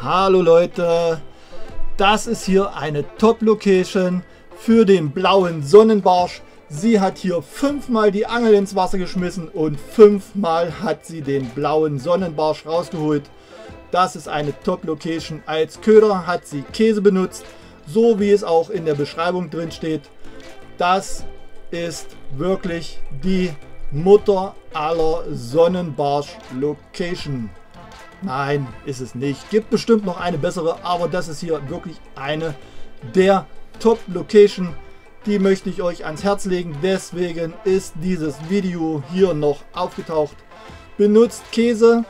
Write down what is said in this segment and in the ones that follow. Hallo Leute, das ist hier eine Top-Location für den blauen Sonnenbarsch. Sie hat hier 5-mal die Angel ins Wasser geschmissen und 5-mal hat sie den blauen Sonnenbarsch rausgeholt. Das ist eine Top-Location. Als Köder hat sie Käse benutzt, so wie es auch in der Beschreibung drin steht. Das ist wirklich die Mutter aller Sonnenbarsch-Location. Nein, ist es nicht. Gibt bestimmt noch eine bessere, aber das ist hier wirklich eine der Top-Location. Die möchte ich euch ans Herz legen. Deswegen ist dieses Video hier noch aufgetaucht. Benutzt Käse.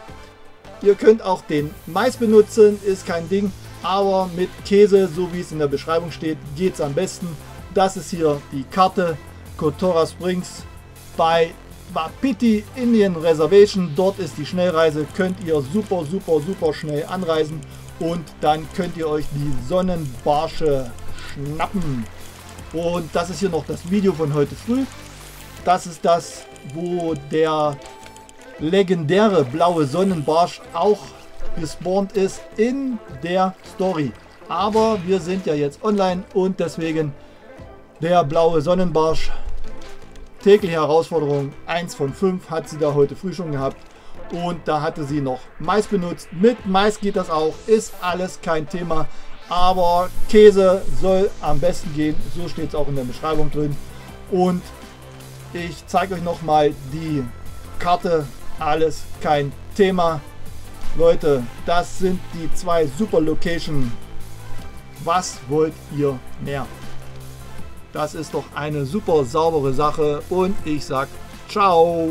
Ihr könnt auch den Mais benutzen, ist kein Ding. Aber mit Käse, so wie es in der Beschreibung steht, geht es am besten. Das ist hier die Karte Cotora Springs bei Wapiti Indian Reservation. Dort ist die Schnellreise. Könnt ihr super schnell anreisen. Und dann könnt ihr euch die Sonnenbarsche schnappen. Und das ist hier noch das Video von heute früh. Das ist das, wo der legendäre blaue Sonnenbarsch auch gespawnt ist in der Story. Aber wir sind ja jetzt online und deswegen der blaue Sonnenbarsch. Tägliche Herausforderung 1 von 5 hat sie da heute früh schon gehabt. Und da hatte sie noch Mais benutzt. Mit Mais geht das auch, ist alles kein Thema. Aber Käse soll am besten gehen, so steht es auch in der Beschreibung drin. Und ich zeige euch nochmal die Karte, alles kein Thema. Leute, das sind die zwei super Locations. Was wollt ihr mehr? Das ist doch eine super saubere Sache und ich sag ciao.